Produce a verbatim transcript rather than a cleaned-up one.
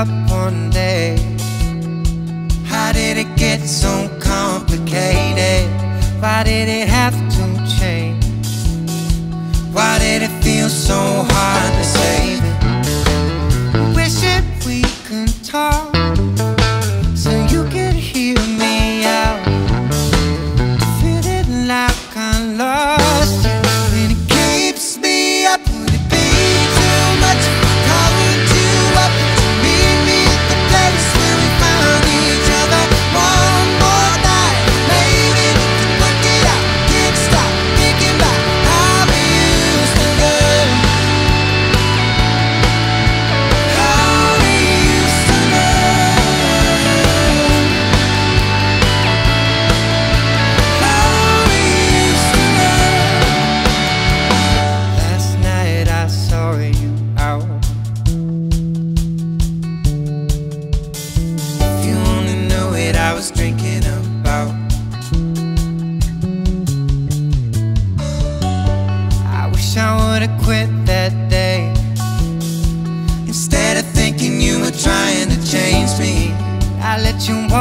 up one day. How did it get so complicated? Why did it have to change? Why did it feel so hard to save it? Wish that we could talk so you could hear me out. Feeling like I lost you, and it keeps me up. Would it be too much if I called you up to meet me at the place where we found each other? One more night, maybe we could work it out. Can't stop thinking about how we used to love, how we used to love, how we used to love. Last night I saw you out. If you only knew it, I was drinking about. I wish I would've quit that day. Instead of thinking you were trying to change me, I let you walk